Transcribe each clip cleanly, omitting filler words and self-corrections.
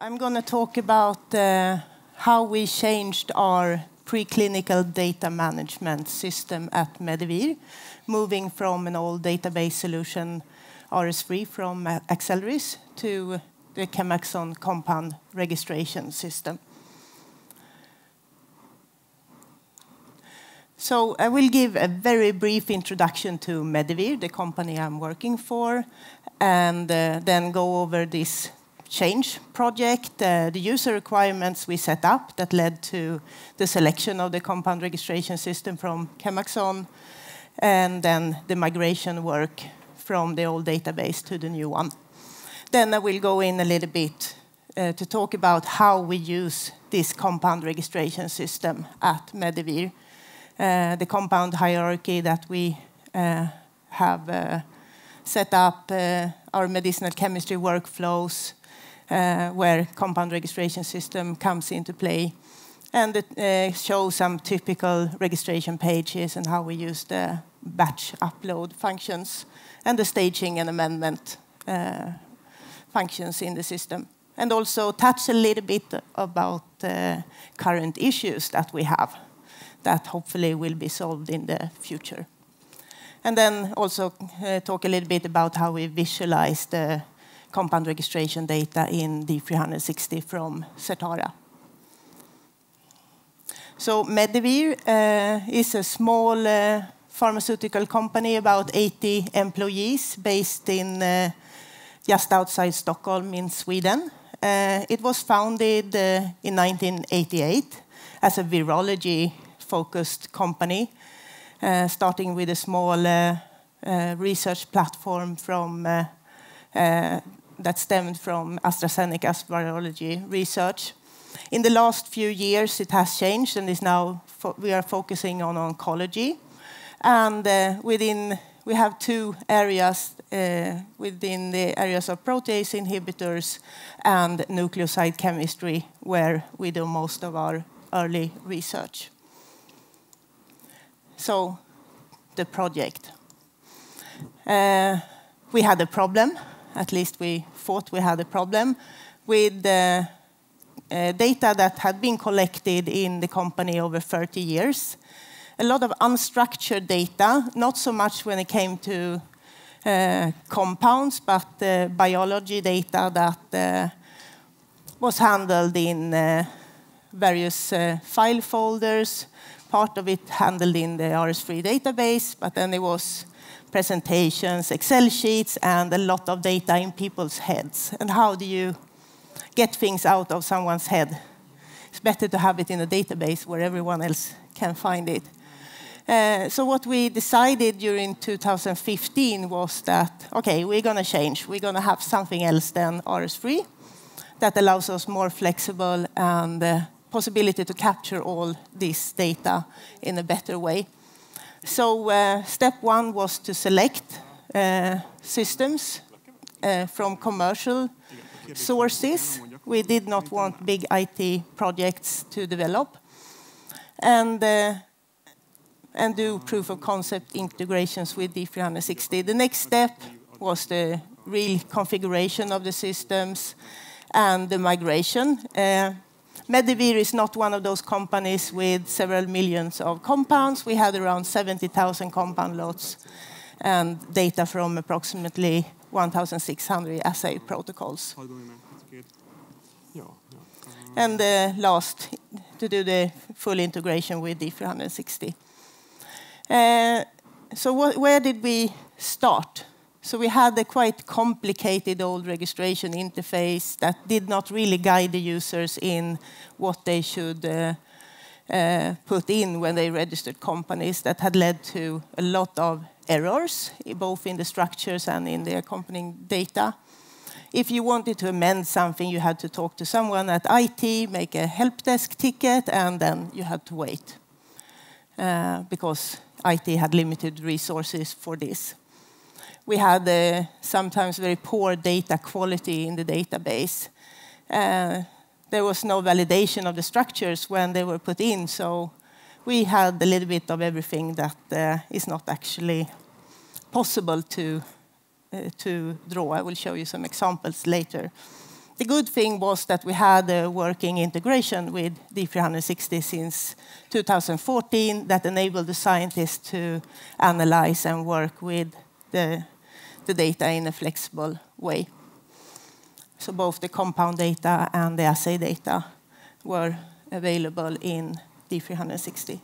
I'm going to talk about how we changed our preclinical data management system at Medivir, moving from an old database solution, RS3 from Accelrys, to the ChemAxon Compound Registration system. So I will give a very brief introduction to Medivir, the company I'm working for, and then go over this change project, the user requirements we set up that led to the selection of the compound registration system from ChemAxon, and then the migration work from the old database to the new one. Then I will go in a little bit to talk about how we use this compound registration system at Medivir. The compound hierarchy that we have set up, our medicinal chemistry workflows, where compound registration system comes into play, and show some typical registration pages and how we use the batch upload functions and the staging and amendment functions in the system. And also touch a little bit about current issues that we have, that hopefully will be solved in the future. And then also talk a little bit about how we visualize the compound registration data in D360 from Certara. So Medivir is a small pharmaceutical company, about 80 employees, based in just outside Stockholm in Sweden. It was founded in 1988 as a virology focused company, starting with a small research platform from, that stemmed from AstraZeneca's virology research. In the last few years, it has changed, and is now we are focusing on oncology. And we have two areas within the areas of protease inhibitors and nucleoside chemistry, where we do most of our early research. So, the project. We had a problem, at least we thought we had a problem, with data that had been collected in the company over 30 years. A lot of unstructured data, not so much when it came to compounds, but biology data that was handled in various file folders. Part of it handled in the RS3 database, but then there was presentations, Excel sheets, and a lot of data in people's heads. And how do you get things out of someone's head? It's better to have it in a database where everyone else can find it. So what we decided during 2015 was that, okay, we're going to change. We're going to have something else than RS3 that allows us more flexible and possibility to capture all this data in a better way. So step one was to select systems from commercial sources. We did not want big IT projects to develop. And do proof of concept integrations with D360. The next step was the real configuration of the systems and the migration. Medivir is not one of those companies with several millions of compounds. We had around 70,000 compound lots and data from approximately 1,600 assay protocols. And last, to do the full integration with D360. So where did we start? So we had a quite complicated old registration interface that did not really guide the users in what they should put in when they registered companies, that had led to a lot of errors, both in the structures and in the accompanying data. If you wanted to amend something, you had to talk to someone at IT, make a help desk ticket, and then you had to wait, because IT had limited resources for this. We had sometimes very poor data quality in the database. There was no validation of the structures when they were put in, so we had a little bit of everything that is not actually possible to draw. I will show you some examples later. The good thing was that we had a working integration with D360 since 2014 that enabled the scientists to analyze and work with the data in a flexible way. So both the compound data and the assay data were available in D360.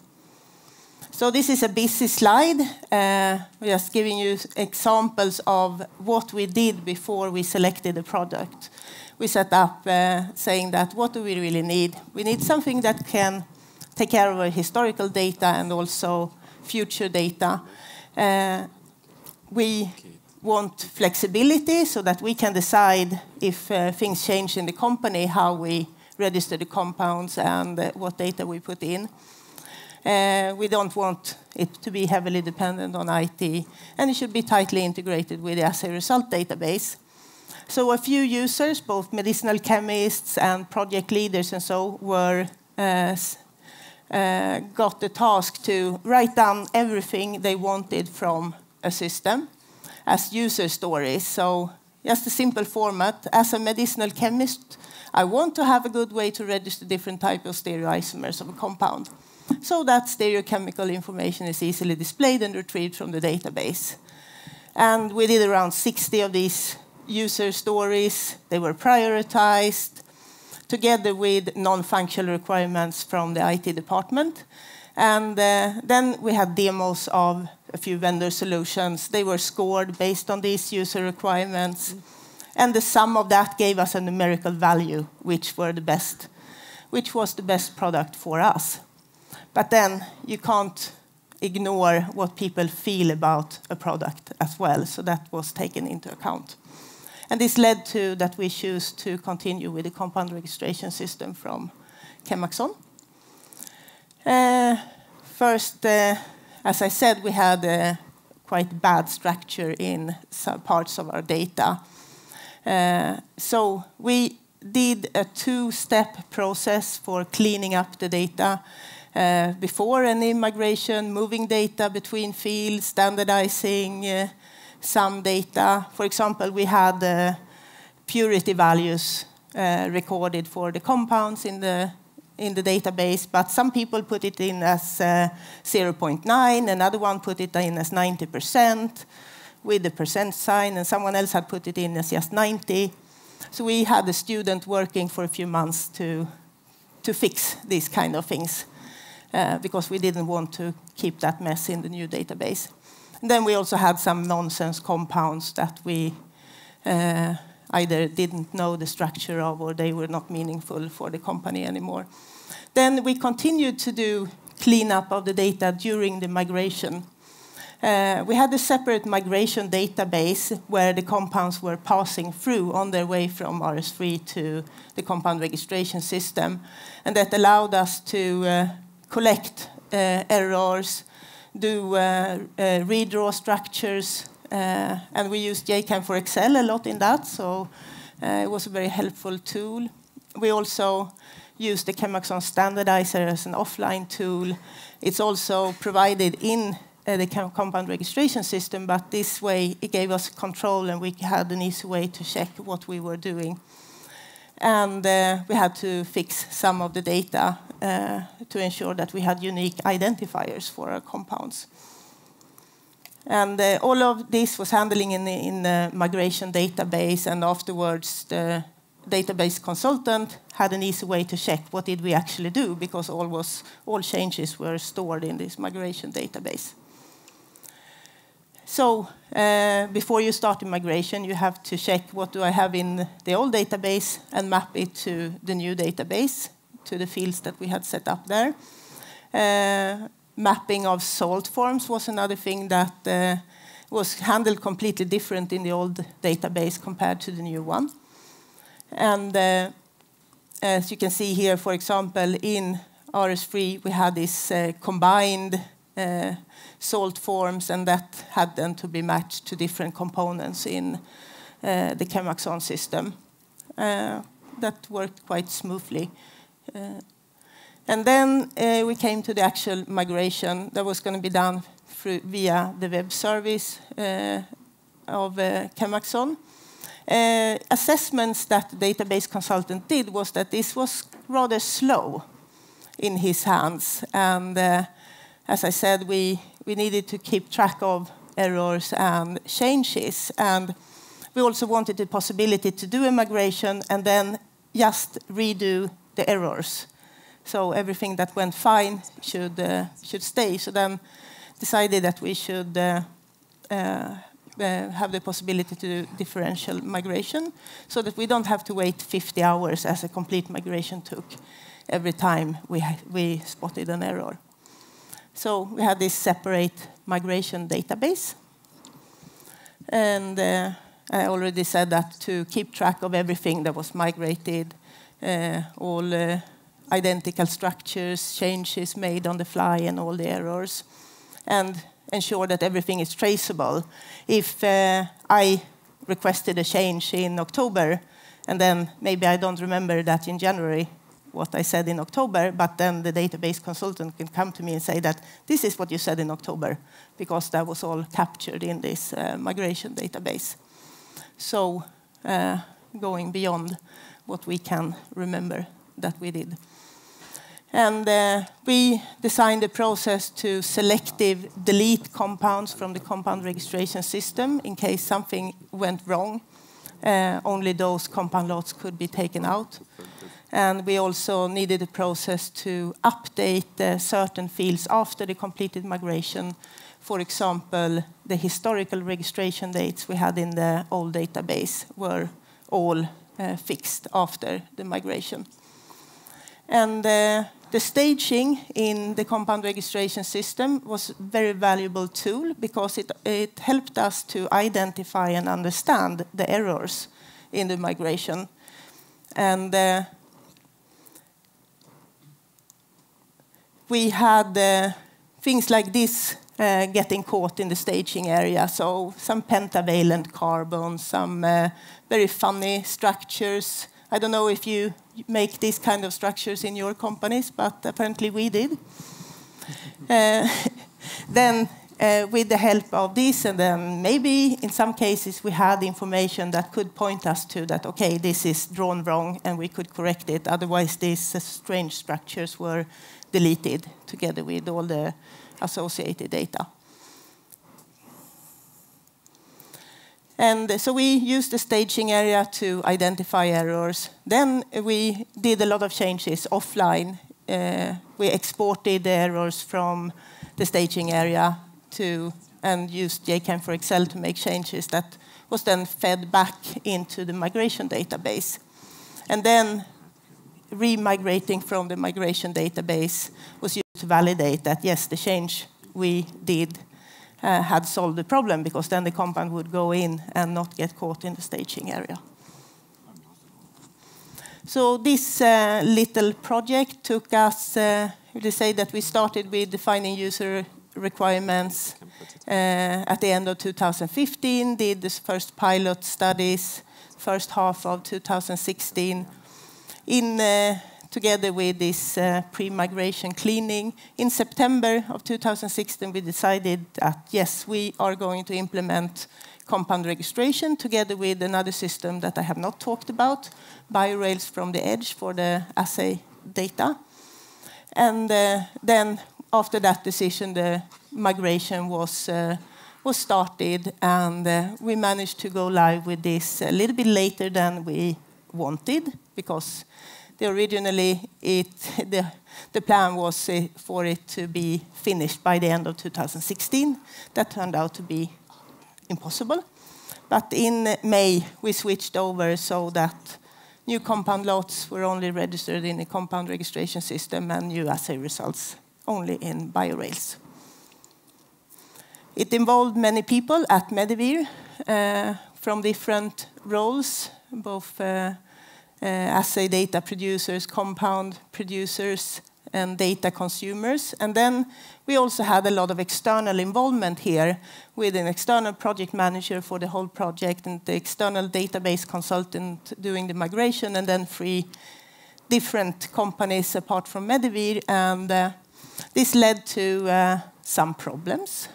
So this is a busy slide. We're just giving you examples of what we did before we selected a product. We set up saying that what do we really need? We need something that can take care of our historical data and also future data. We want flexibility so that we can decide if things change in the company, how we register the compounds and what data we put in. We don't want it to be heavily dependent on IT, and it should be tightly integrated with the assay result database. So a few users, both medicinal chemists and project leaders and so, were got the task to write down everything they wanted from a system as user stories. So just a simple format. As a medicinal chemist, I want to have a good way to register different types of stereoisomers of a compound, so that stereochemical information is easily displayed and retrieved from the database. And we did around 60 of these user stories. They were prioritized together with non-functional requirements from the IT department. And then we had demos of a few vendor solutions. They were scored based on these user requirements. And the sum of that gave us a numerical value, which was the best product for us. But then you can't ignore what people feel about a product as well. So that was taken into account. And this led to that we choose to continue with the compound registration system from ChemAxon. First, as I said, we had a quite bad structure in some parts of our data. So we did a two-step process for cleaning up the data. Before any migration, moving data between fields, standardizing some data. For example, we had purity values recorded for the compounds in the database, but some people put it in as 0.9, another one put it in as 90% with the percent sign, and someone else had put it in as just 90. So we had a student working for a few months to fix these kind of things. Because we didn't want to keep that mess in the new database. And then we also had some nonsense compounds that we either didn't know the structure of or they were not meaningful for the company anymore. Then we continued to do cleanup of the data during the migration. We had a separate migration database where the compounds were passing through on their way from RS3 to the compound registration system. And that allowed us to collect errors, do redraw structures, and we used JChem for Excel a lot in that, so it was a very helpful tool. We also used the ChemAxon standardizer as an offline tool. It's also provided in the compound registration system, but this way it gave us control and we had an easy way to check what we were doing. And we had to fix some of the data to ensure that we had unique identifiers for our compounds. And all of this was handling in the migration database, and afterwards the database consultant had an easy way to check what did we actually do, because all changes were stored in this migration database. So before you start the migration, you have to check what do I have in the old database and map it to the new database, to the fields that we had set up there. Mapping of salt forms was another thing that was handled completely different in the old database compared to the new one. And as you can see here, for example, in RS3, we had this combined salt forms, and that had then to be matched to different components in the ChemAxon system. That worked quite smoothly. And then we came to the actual migration that was going to be done via the web service of ChemAxon. assessments that the database consultant did was that this was rather slow in his hands. And as I said, we needed to keep track of errors and changes. And we also wanted the possibility to do a migration and then just redo the errors. So everything that went fine should stay. So then decided that we should have the possibility to do differential migration so that we don't have to wait 50 hours as a complete migration took every time we spotted an error. So we had this separate migration database. And I already said that to keep track of everything that was migrated, all identical structures, changes made on the fly, and all the errors, and ensure that everything is traceable. If I requested a change in October, and then maybe I don't remember that in January, what I said in October, but then the database consultant can come to me and say that this is what you said in October, because that was all captured in this migration database. So going beyond what we can remember that we did. And we designed a process to selective delete compounds from the compound registration system in case something went wrong. Only those compound lots could be taken out. And we also needed a process to update certain fields after the completed migration. For example, the historical registration dates we had in the old database were all fixed after the migration. And the staging in the compound registration system was a very valuable tool because it helped us to identify and understand the errors in the migration. And we had things like this getting caught in the staging area. So some pentavalent carbons, some very funny structures. I don't know if you make these kind of structures in your companies, but apparently we did. Then with the help of this, and then maybe in some cases we had information that could point us to that, okay, this is drawn wrong and we could correct it. Otherwise these strange structures were deleted together with all the associated data. And so we used the staging area to identify errors. Then we did a lot of changes offline. We exported the errors from the staging area and used JChem for Excel to make changes that was then fed back into the migration database. And then remigrating from the migration database was used to validate that, yes, the change we did had solved the problem, because then the compound would go in and not get caught in the staging area. So this little project took us, to say that we started with defining user requirements at the end of 2015, did this first pilot studies, first half of 2016, together with this pre-migration cleaning. In September of 2016, we decided that, yes, we are going to implement compound registration together with another system that I have not talked about, BioRails from The Edge for the assay data. And then after that decision, the migration was started, and we managed to go live with this a little bit later than we wanted, because originally, the plan was for it to be finished by the end of 2016. That turned out to be impossible. But in May, we switched over so that new compound lots were only registered in the compound registration system and new assay results only in BioRails. It involved many people at Medivir from different roles, both assay data producers, compound producers, and data consumers. And then we also had a lot of external involvement here with an external project manager for the whole project and the external database consultant doing the migration, and then 3 different companies apart from Medivir. And this led to some problems.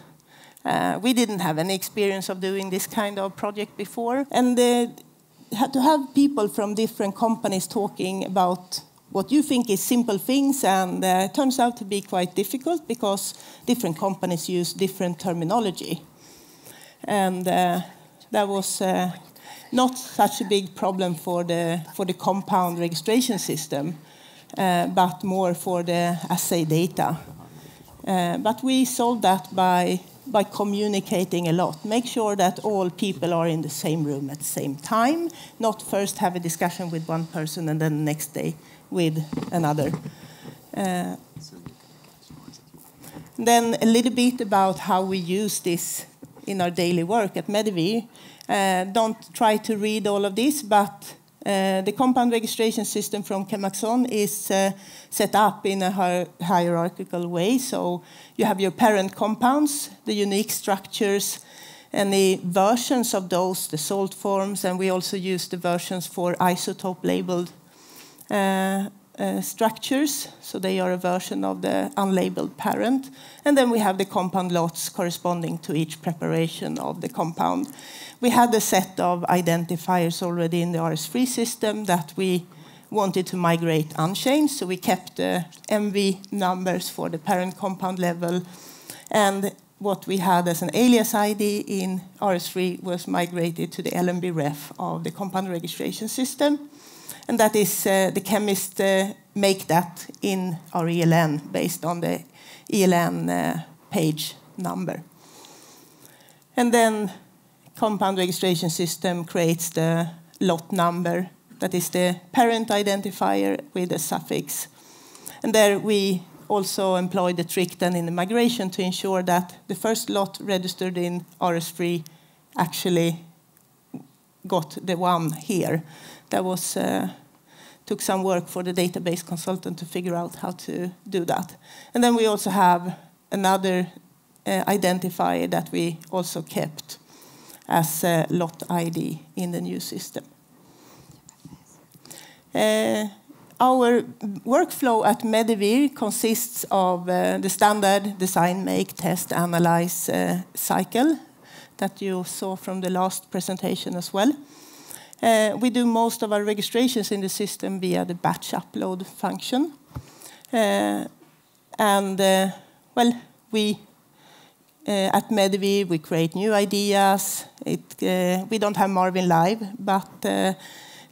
We didn't have any experience of doing this kind of project before. And to have people from different companies talking about what you think is simple things, and it turns out to be quite difficult because different companies use different terminology. And that was not such a big problem for the compound registration system, but more for the assay data. But we solved that by communicating a lot. Make sure that all people are in the same room at the same time, not first have a discussion with one person and then the next day with another. Then a little bit about how we use this in our daily work at Medivir. Don't try to read all of this, but the compound registration system from ChemAxon is set up in a hierarchical way. So you have your parent compounds, the unique structures, and the versions of those, the salt forms, and we also use the versions for isotope-labeled structures. So they are a version of the unlabeled parent. And then we have the compound lots corresponding to each preparation of the compound. We had a set of identifiers already in the RS3 system that we wanted to migrate unchanged, so we kept the MV numbers for the parent compound level. And what we had as an alias ID in RS3 was migrated to the LMB ref of the compound registration system. And that is, the chemists make that in our ELN based on the ELN page number. And then compound registration system creates the lot number, that is the parent identifier with a suffix. And there we also employ the trick then in the migration to ensure that the first lot registered in RS3 actually got the one here. That was took some work for the database consultant to figure out how to do that. And then we also have another identifier that we also kept as a lot ID in the new system. Our workflow at Medivir consists of the standard design, make, test, analyze cycle that you saw from the last presentation as well. We do most of our registrations in the system via the batch upload function. At Medivir, we create new ideas. We don't have Marvin Live, but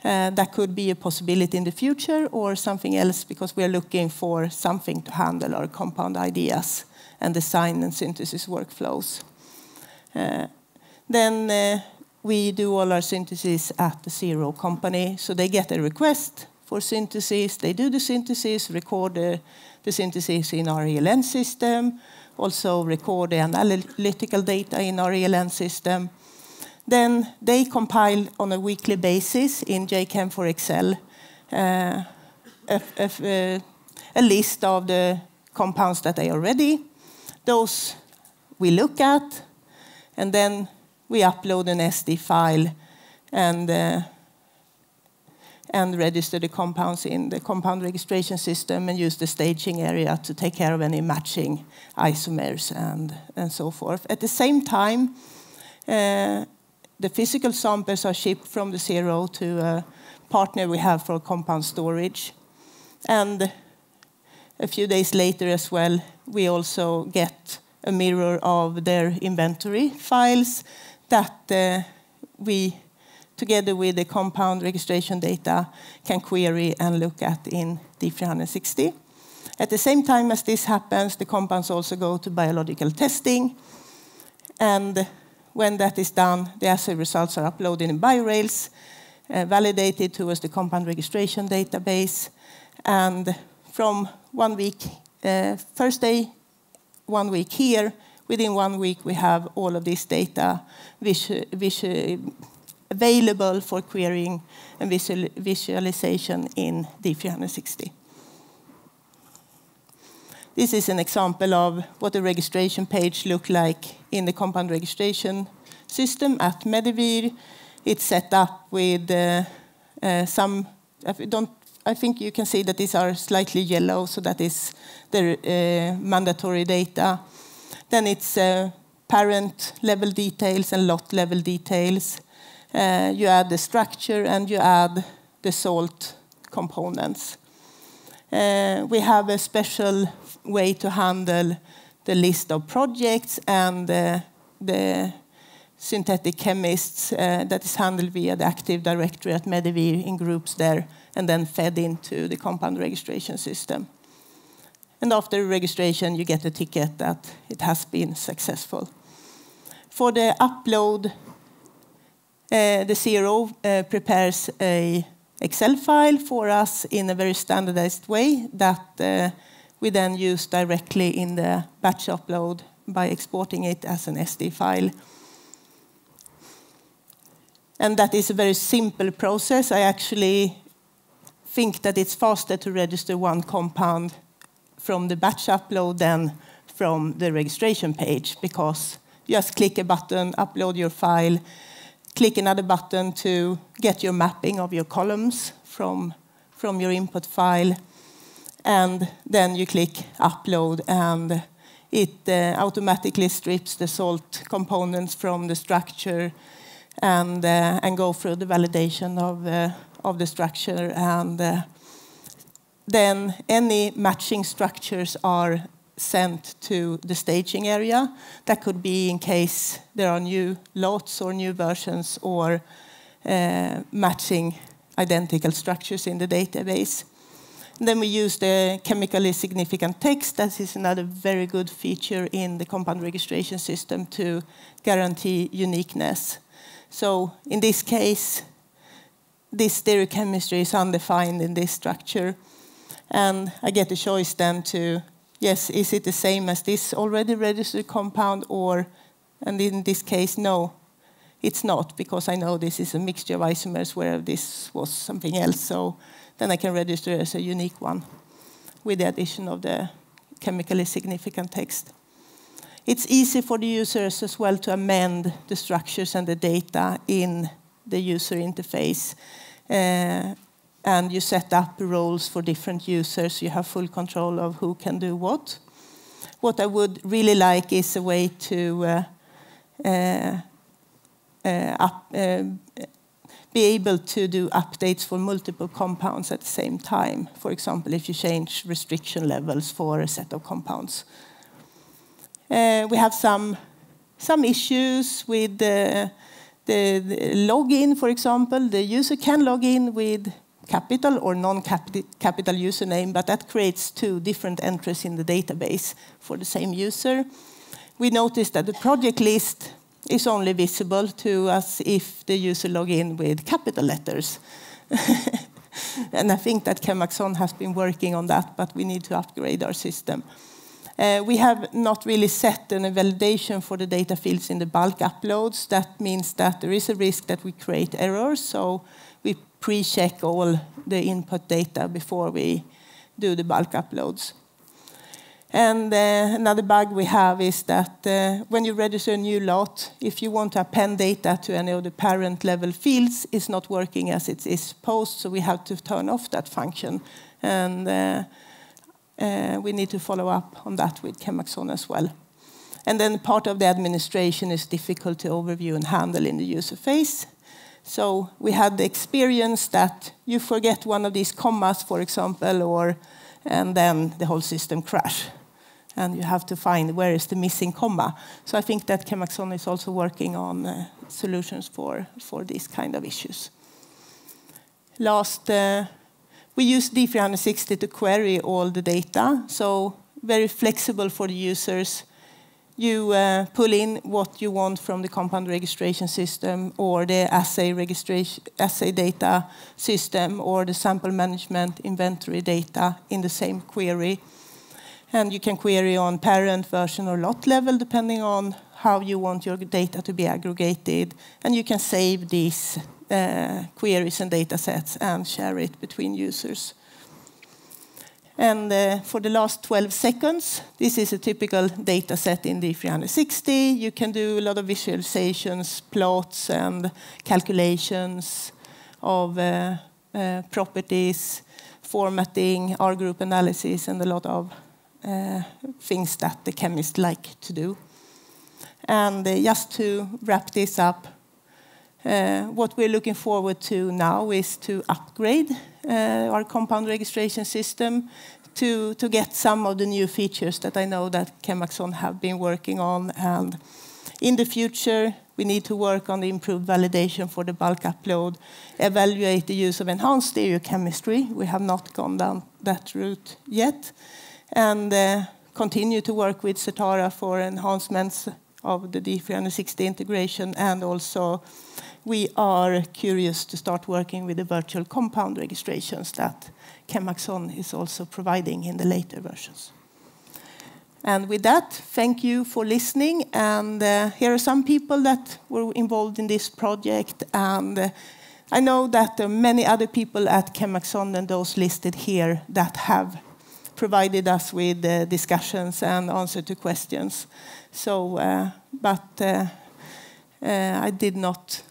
that could be a possibility in the future or something else, because we are looking for something to handle our compound ideas and design and synthesis workflows. We do all our synthesis at the zero company. So they get a request for synthesis. They do the synthesis, record the synthesis in our ELN system, also record the analytical data in our ELN system. Then they compile on a weekly basis in JChem for Excel a list of the compounds that they are ready. Those we look at, and then we upload an SD file and register the compounds in the compound registration system and use the staging area to take care of any matching isomers and so forth. At the same time, the physical samples are shipped from the zero to a partner we have for compound storage. And a few days later as well, we also get a mirror of their inventory files that we, together with the compound registration data, can query and look at in D360. At the same time as this happens, the compounds also go to biological testing. And when that is done, the assay results are uploaded in BioRails, validated towards the compound registration database. And from 1 week, first day, 1 week here, within 1 week we have all of this data available for querying and visualization in D360. This is an example of what the registration page looked like in the compound registration system at Medivir. It's set up with I think you can see that these are slightly yellow, so that is the mandatory data. Then it's parent level details and lot level details. You add the structure and you add the salt components. We have a special way to handle the list of projects and the synthetic chemists that is handled via the Active Directory at Medivir in groups there and then fed into the compound registration system. And after registration, you get a ticket that it has been successful. For the upload, the CRO prepares an Excel file for us in a very standardized way that we then use directly in the batch upload by exporting it as an SD file. And that is a very simple process. I actually think that it's faster to register one compound from the batch upload than from the registration page, because you just click a button, upload your file, click another button to get your mapping of your columns from your input file, and then you click upload, and it automatically strips the salt components from the structure and go through the validation of the structure, and then any matching structures are sent to the staging area. That could be in case there are new lots or new versions or matching identical structures in the database. And then we use the chemically significant text. That is another very good feature in the compound registration system to guarantee uniqueness. So in this case, this stereochemistry is undefined in this structure. And I get a choice then to, yes, is it the same as this already registered compound, or, and in this case, no, it's not, because I know this is a mixture of isomers where this was something else. So then I can register as a unique one with the addition of the chemically significant text. It's easy for the users as well to amend the structures and the data in the user interface. And you set up roles for different users. You have full control of who can do what. What I would really like is a way to be able to do updates for multiple compounds at the same time. For example, if you change restriction levels for a set of compounds. We have some issues with the login, for example. The user can log in with capital or non-capital username, but that creates two different entries in the database for the same user. We noticed that the project list is only visible to us if the user log in with capital letters. And I think that ChemAxon has been working on that, but we need to upgrade our system. We have not really set an validation for the data fields in the bulk uploads. That means that there is a risk that we create errors, so we pre-check all the input data before we do the bulk uploads. And another bug we have is that when you register a new lot, if you want to append data to any of the parent level fields, it's not working as it is post, so we have to turn off that function. And we need to follow up on that with ChemAxon as well. And then part of the administration is difficult to overview and handle in the user phase. So we had the experience that you forget one of these commas, for example, and then the whole system crashes. And you have to find where is the missing comma. So I think that ChemAxon is also working on solutions for these kind of issues. Last, we use D360 to query all the data. So very flexible for the users. You pull in what you want from the compound registration system or the assay data system or the sample management inventory data in the same query. And you can query on parent, version, or lot level depending on how you want your data to be aggregated. And you can save these queries and data sets and share it between users. And for the last 12 seconds, this is a typical data set in D360. You can do a lot of visualizations, plots, and calculations of properties, formatting, R-group analysis, and a lot of things that the chemists like to do. And just to wrap this up, What we're looking forward to now is to upgrade our compound registration system to get some of the new features that I know that ChemAxon have been working on. And in the future, we need to work on the improved validation for the bulk upload, evaluate the use of enhanced stereochemistry. We have not gone down that route yet. And continue to work with Certara for enhancements of the D360 integration. And also, we are curious to start working with the virtual compound registrations that ChemAxon is also providing in the later versions. And with that, thank you for listening. And here are some people that were involved in this project. And I know that there are many other people at ChemAxon and those listed here that have provided us with discussions and answer to questions. So, I did not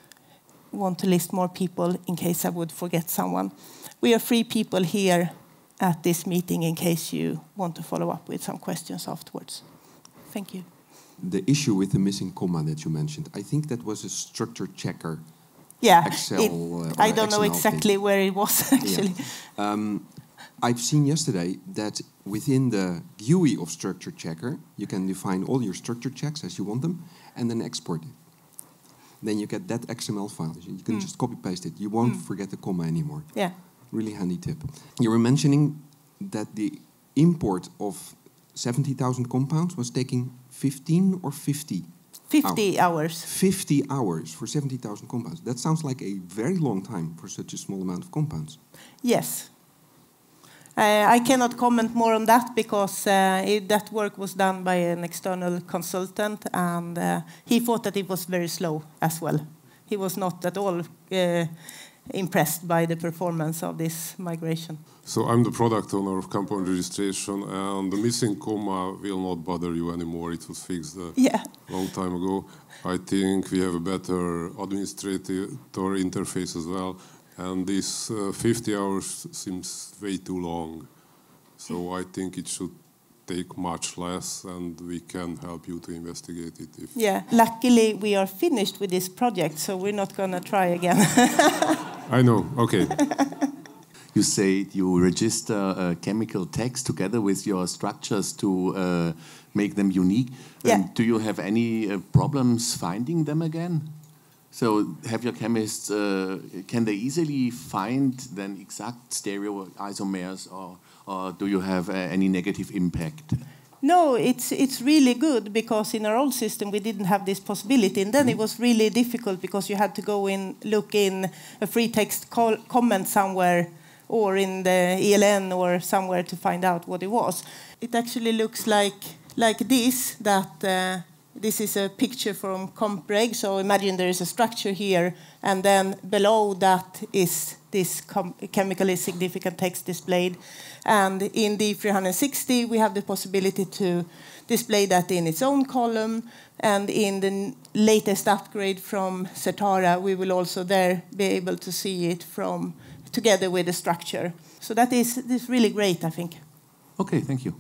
want to list more people in case I would forget someone. We are 3 people here at this meeting in case you want to follow up with some questions afterwards. Thank you. The issue with the missing comma that you mentioned, I think that was a structure checker. Yeah, Excel, I don't know exactly where it was, actually. Yeah. I've seen yesterday that within the GUI of structure checker, you can define all your structure checks as you want them and then export it. Then you get that XML file. You can just copy paste it. You won't forget the comma anymore. Yeah. Really handy tip. You were mentioning that the import of 70,000 compounds was taking 15 or 50? 50 hours. 50 hours for 70,000 compounds. That sounds like a very long time for such a small amount of compounds. Yes. I cannot comment more on that because that work was done by an external consultant, and he thought that it was very slow as well. He was not at all impressed by the performance of this migration. So I'm the product owner of compound registration, and the missing comma will not bother you anymore. It was fixed a long time ago. I think we have a better administrative interface as well. And this 50 hours seems way too long. So I think it should take much less, and we can help you to investigate it. If luckily we are finished with this project, so we're not going to try again. I know, okay. You say you register chemical tags together with your structures to make them unique. Do you have any problems finding them again? So have your chemists, can they easily find then exact stereoisomers, or do you have any negative impact? No, it's really good, because in our old system we didn't have this possibility, and then it was really difficult because you had to go in, look in a free text comment somewhere, or in the ELN or somewhere to find out what it was. It actually looks like this, that... This is a picture from Compreg, so imagine there is a structure here, and then below that is this chemically significant text displayed. And in D360, we have the possibility to display that in its own column. And in the latest upgrade from Certara, we will also there be able to see it from together with the structure. So that is really great, I think. Okay, thank you.